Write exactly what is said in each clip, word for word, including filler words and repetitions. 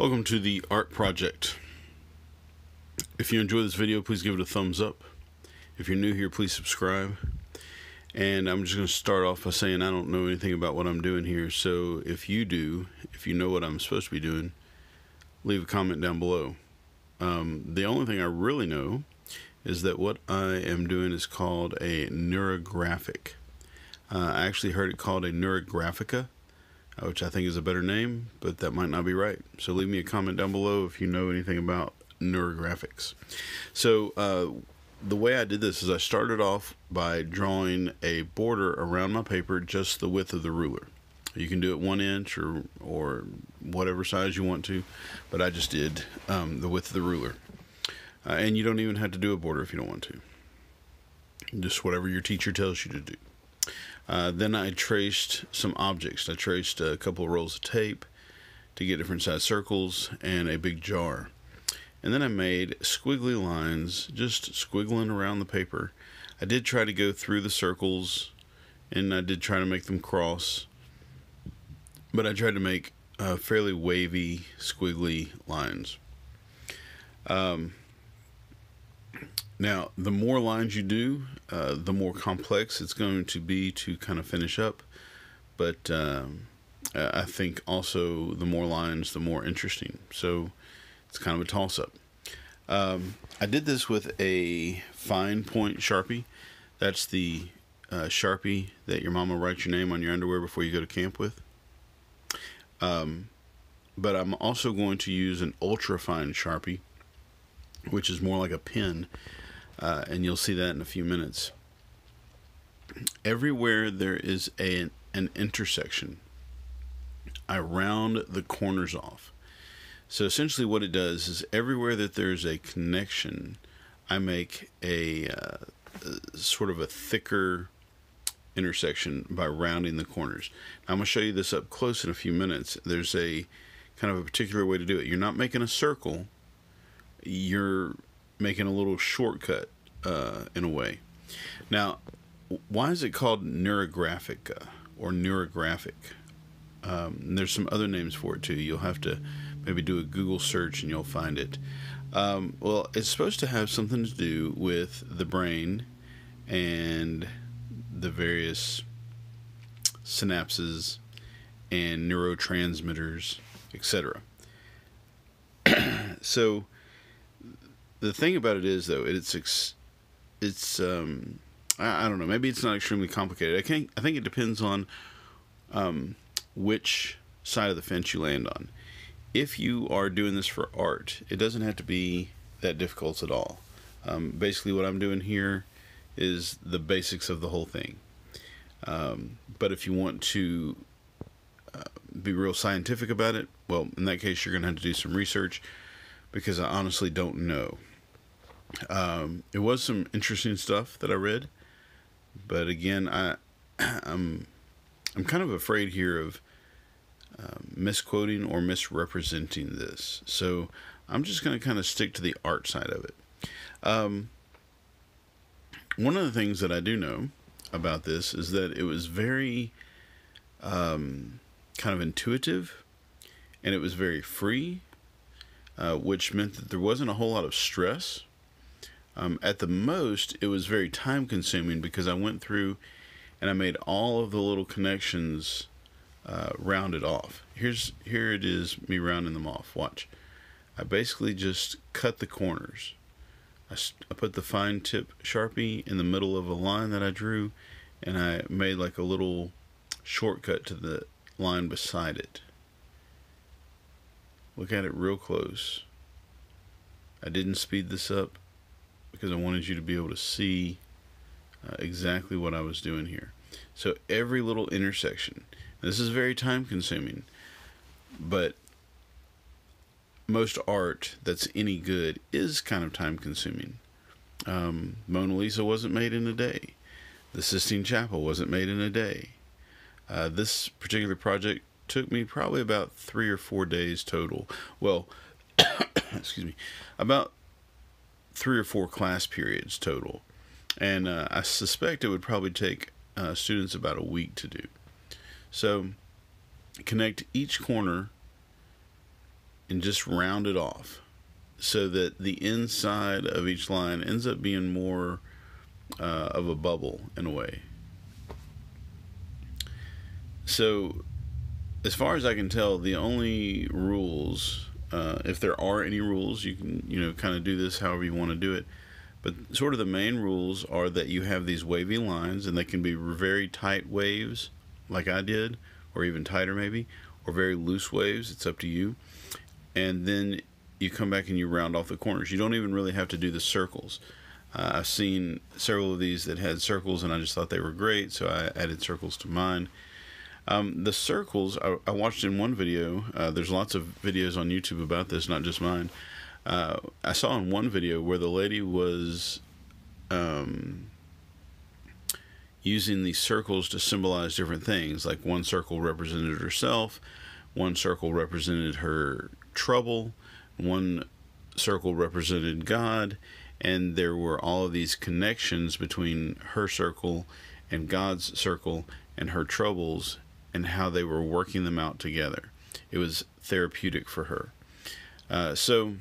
Welcome to the art project. If you enjoy this video, please give it a thumbs up. If you're new here, please subscribe. And I'm just going to start off by saying I don't know anything about what I'm doing here. So if you do, if you know what I'm supposed to be doing, leave a comment down below. Um, the only thing I really know is that what I am doing is called a neurographic. Uh, I actually heard it called a Neurographica, which I think is a better name, but that might not be right. So leave me a comment down below if you know anything about neurographics. So uh, the way I did this is I started off by drawing a border around my paper, just the width of the ruler. You can do it one inch or, or whatever size you want to, but I just did um, the width of the ruler. Uh, and you don't even have to do a border if you don't want to. Just whatever your teacher tells you to do. Uh, then I traced some objects. I traced a couple of rolls of tape to get different size circles and a big jar. And then I made squiggly lines, just squiggling around the paper. I did try to go through the circles, and I did try to make them cross. But I tried to make uh, fairly wavy, squiggly lines. Um, now, the more lines you do, uh, the more complex it's going to be to kind of finish up. But um, I think also the more lines, the more interesting. So it's kind of a toss-up. Um, I did this with a fine point Sharpie. That's the uh, Sharpie that your mama writes your name on your underwear before you go to camp with. Um, but I'm also going to use an ultra fine Sharpie, which is more like a pen, uh, and you'll see that in a few minutes. Everywhere there is a, an intersection, I round the corners off. So essentially what it does is everywhere that there's a connection, I make a, uh, a sort of a thicker intersection by rounding the corners. Now, I'm going to show you this up close in a few minutes. There's a kind of a particular way to do it. You're not making a circle. You're making a little shortcut uh, in a way. Now, why is it called Neurographica or Neurographic? Um, there's some other names for it too. You'll have to maybe do a Google search and you'll find it. Um, well, it's supposed to have something to do with the brain and the various synapses and neurotransmitters, et cetera So the thing about it is, though, it's ex it's um, I, I don't know. Maybe it's not extremely complicated. I can't. I think it depends on um, which side of the fence you land on. If you are doing this for art, it doesn't have to be that difficult at all. Um, basically, what I'm doing here is the basics of the whole thing. Um, but if you want to uh, be real scientific about it, well, in that case, you're going to have to do some research, because I honestly don't know. Um, it was some interesting stuff that I read, but again, I, I'm, I'm kind of afraid here of uh, misquoting or misrepresenting this. So I'm just going to kind of stick to the art side of it. Um, One of the things that I do know about this is that it was very um, kind of intuitive, and it was very free, uh, which meant that there wasn't a whole lot of stress. Um, at the most, it was very time consuming, because I went through and I made all of the little connections uh, rounded off. Here's, here it is, me rounding them off. Watch. I basically just cut the corners. I put the fine tip Sharpie in the middle of a line that I drew, and I made like a little shortcut to the line beside it. Look at it real close. I didn't speed this up because I wanted you to be able to see uh, exactly what I was doing here. So every little intersection. This is very time consuming, but most art that's any good is kind of time consuming. Um, Mona Lisa wasn't made in a day. The Sistine Chapel wasn't made in a day. Uh, this particular project took me probably about three or four days total. Well, excuse me, about three or four class periods total. And uh, I suspect it would probably take uh, students about a week to do. So connect each corner and just round it off so that the inside of each line ends up being more uh, of a bubble in a way. So as far as I can tell, the only rules, uh, if there are any rules, you can, you know, kind of do this however you want to do it. But sort of the main rules are that you have these wavy lines, and they can be very tight waves like I did, or even tighter maybe, or very loose waves. It's up to you. And then you come back and you round off the corners. You don't even really have to do the circles. Uh, I've seen several of these that had circles, and I just thought they were great, so I added circles to mine. Um, the circles, I, I watched in one video. Uh, there's lots of videos on YouTube about this, not just mine. Uh, I saw in one video where the lady was um, using these circles to symbolize different things. Like one circle represented herself, one circle represented her trouble, one circle represented God, and there were all of these connections between her circle and God's circle and her troubles and how they were working them out together. It was therapeutic for her. Uh, so...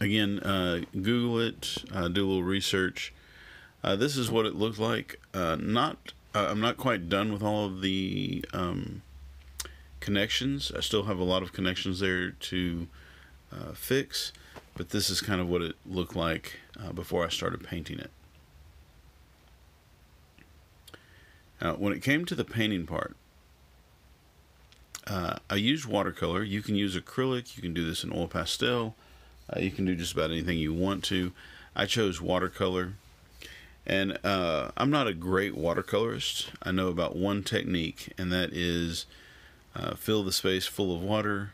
Again, uh, Google it, uh, do a little research. Uh, this is what it looked like. Uh, not, uh, I'm not quite done with all of the um, connections. I still have a lot of connections there to uh, fix, but this is kind of what it looked like uh, before I started painting it. Now, when it came to the painting part, uh, I used watercolor. You can use acrylic. You can do this in oil pastel. Uh, you can do just about anything you want to. I chose watercolor, and uh, I'm not a great watercolorist. I know about one technique, and that is uh, fill the space full of water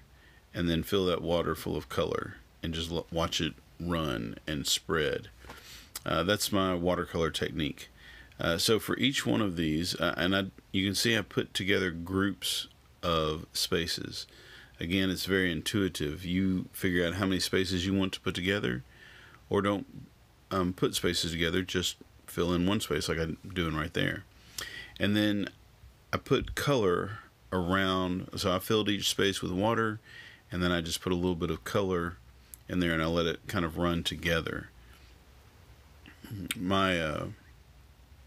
and then fill that water full of color and just l watch it run and spread. Uh, that's my watercolor technique. Uh, so for each one of these, uh, and I, you can see I put together groups of spaces. Again, it's very intuitive. You figure out how many spaces you want to put together, or don't um, put spaces together, just fill in one space like I'm doing right there. And then I put color around, so I filled each space with water, and then I just put a little bit of color in there, and I let it kind of run together. My, uh,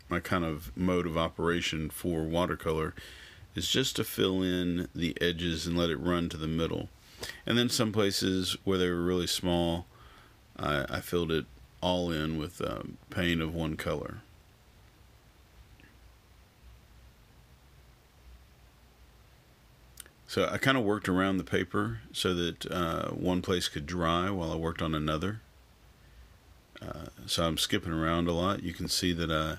my kind of mode of operation for watercolor is just to fill in the edges and let it run to the middle. And then some places where they were really small, I, I filled it all in with um, paint of one color. So I kind of worked around the paper so that uh, one place could dry while I worked on another. Uh, so I'm skipping around a lot. You can see that I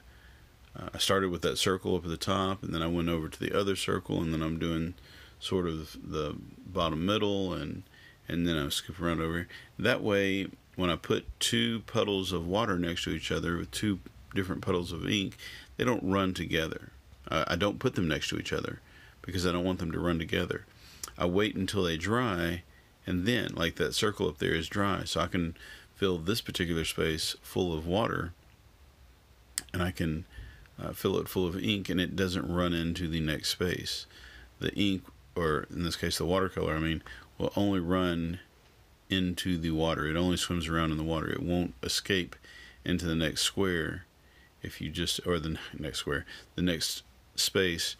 I started with that circle up at the top, and then I went over to the other circle, and then I'm doing sort of the bottom middle, and and then I skip around over here. That way, when I put two puddles of water next to each other with two different puddles of ink, they don't run together. I, I don't put them next to each other because I don't want them to run together. I wait until they dry, and then, like that circle up there is dry, so I can fill this particular space full of water, and I can Uh, fill it full of ink, and it doesn't run into the next space. The ink, or in this case the watercolor, I mean, will only run into the water. It only swims around in the water. It won't escape into the next square if you just, or the next square, the next space,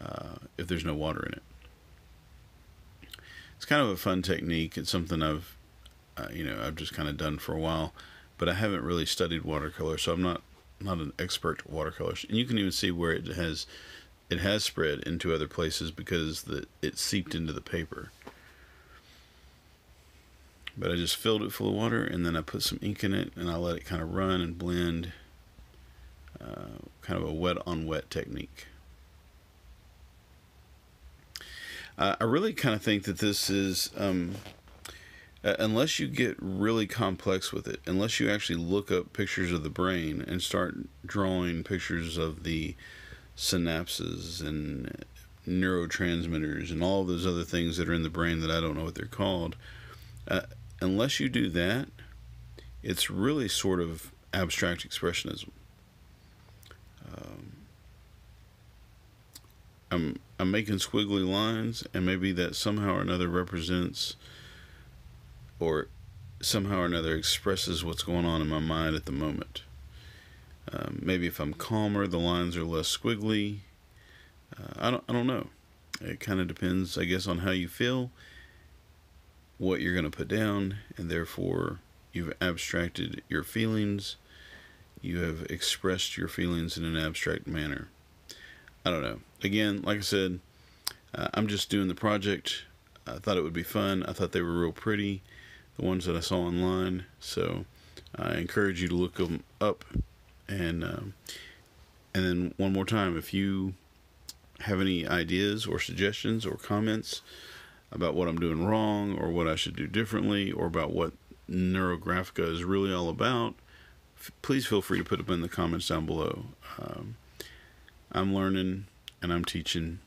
uh, if there's no water in it. It's kind of a fun technique. It's something I've, uh, you know, I've just kind of done for a while, but I haven't really studied watercolor, so I'm not not an expert watercolorist. And you can even see where it has it has spread into other places because the, it seeped into the paper. But I just filled it full of water, and then I put some ink in it, and I let it kind of run and blend. Uh, kind of a wet on wet technique. Uh, I really kind of think that this is, um, unless you get really complex with it, unless you actually look up pictures of the brain and start drawing pictures of the synapses and neurotransmitters and all those other things that are in the brain that I don't know what they're called, uh, unless you do that, it's really sort of abstract expressionism. Um, I'm I'm making squiggly lines, and maybe that somehow or another represents or somehow or another expresses what's going on in my mind at the moment. Um, maybe if I'm calmer, the lines are less squiggly. Uh, I don't, I don't know. It kind of depends, I guess, on how you feel, what you're going to put down, and therefore you've abstracted your feelings. You have expressed your feelings in an abstract manner. I don't know. Again, like I said, uh, I'm just doing the project. I thought it would be fun. I thought they were real pretty, the ones that I saw online. So I encourage you to look them up. And, um, and then one more time, if you have any ideas or suggestions or comments about what I'm doing wrong or what I should do differently or about what Neurographica is really all about, f please feel free to put them in the comments down below. Um, I'm learning and I'm teaching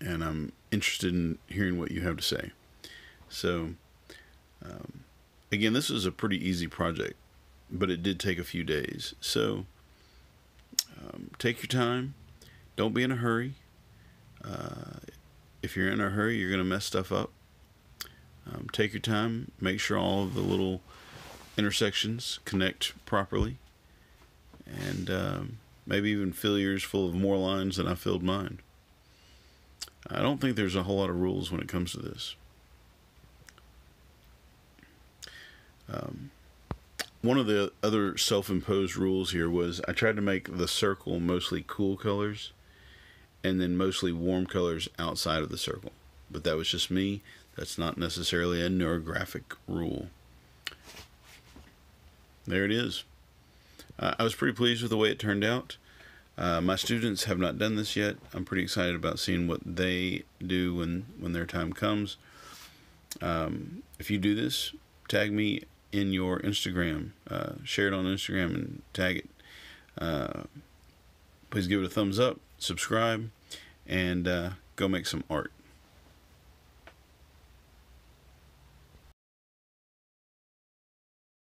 and I'm interested in hearing what you have to say. So, um, again, this is a pretty easy project, but it did take a few days. So, um, take your time. Don't be in a hurry. Uh, if you're in a hurry, you're going to mess stuff up. Um, take your time. Make sure all of the little intersections connect properly. And um, maybe even fill yours full of more lines than I filled mine. I don't think there's a whole lot of rules when it comes to this. Um, one of the other self-imposed rules here was I tried to make the circle mostly cool colors, and then mostly warm colors outside of the circle. But that was just me. That's not necessarily a neurographic rule. There it is. Uh, I was pretty pleased with the way it turned out. Uh, my students have not done this yet. I'm pretty excited about seeing what they do when, when their time comes. Um, if you do this, tag me in your Instagram. Uh, share it on Instagram and tag it. Uh, please give it a thumbs up, subscribe, and uh, go make some art.